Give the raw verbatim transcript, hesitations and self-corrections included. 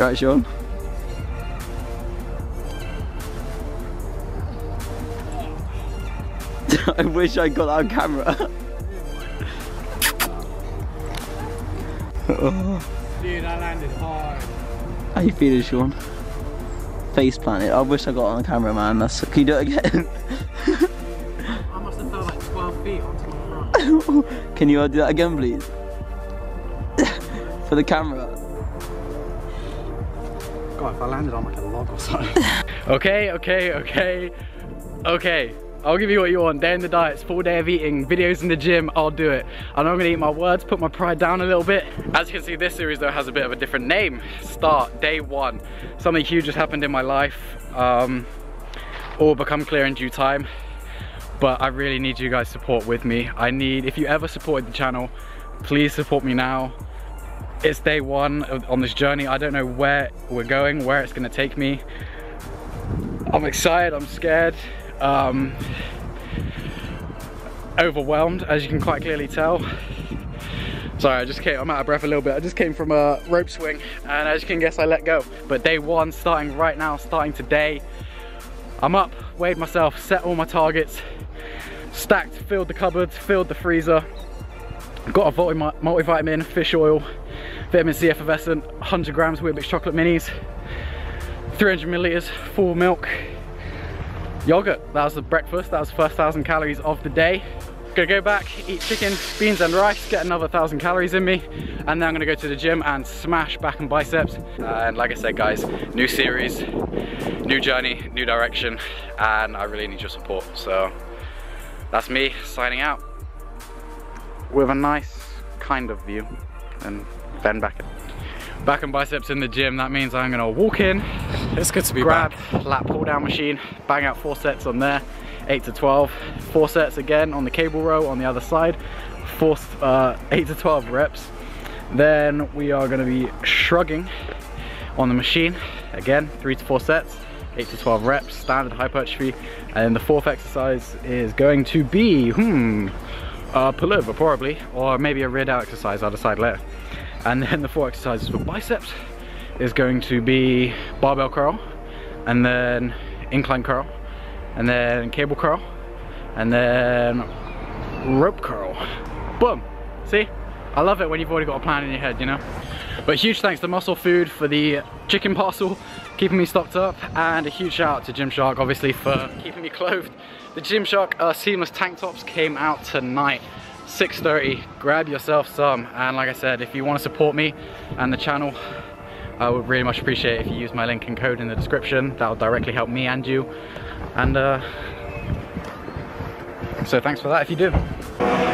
Right, Sean? I wish I got that on camera. Oh. Dude, I landed hard. How you feeling, Sean? Face planted. I wish I got on camera, man. That's, can you do it again? I must have fell like twelve feet onto my front. Can you uh, do that again, please? For the camera. God, if I landed on like a log or something. Okay, okay, okay, okay. I'll give you what you want. Day in the diets, full day of eating, videos in the gym, I'll do it. And I'm gonna eat my words, put my pride down a little bit. As you can see, this series though has a bit of a different name. Start, day one. Something huge has happened in my life. Um, all will become clear in due time. But I really need you guys' support with me. I need, if you ever supported the channel, please support me now. It's day one on this journey. I don't know where we're going, where it's gonna take me. I'm excited, I'm scared. Um, overwhelmed, as you can quite clearly tell. Sorry, I just came, I'm out of breath a little bit. I just came from a rope swing, and as you can guess, I let go. But day one, starting right now, starting today, I'm up, weighed myself, set all my targets, stacked, filled the cupboards, filled the freezer, got a multivitamin, fish oil, vitamin C effervescent, one hundred grams Weetabix chocolate minis, three hundred milliliters full milk, yogurt. That was the breakfast. That was the first thousand calories of the day. Gonna go back, eat chicken, beans and rice, get another thousand calories in me, and then I'm gonna go to the gym and smash back and biceps. And like I said, guys, new series, new journey, new direction, and I really need your support. So that's me signing out with a nice kind of view, and then back back and biceps in the gym. That means I'm gonna walk in. It's good to be grab, back. Lat pull down machine, bang out four sets on there, eight to twelve, four sets again on the cable row on the other side, four, uh, eight to twelve reps. Then we are gonna be shrugging on the machine, again, three to four sets, eight to twelve reps, standard hypertrophy. And the fourth exercise is going to be, hmm, uh, pullover probably, or maybe a rear delt exercise, I'll decide later. And then the four exercises for biceps is going to be barbell curl, and then incline curl, and then cable curl, and then rope curl. Boom. See? I love it when you've already got a plan in your head, you know? But huge thanks to Muscle Food for the chicken parcel, keeping me stocked up, and a huge shout out to Gymshark, obviously, for keeping me clothed. The Gymshark uh, seamless tank tops came out tonight. six thirty, grab yourself some, and like I said, if you want to support me and the channel, I would really much appreciate it if you use my link and code in the description. That will directly help me and you, and uh, so thanks for that if you do.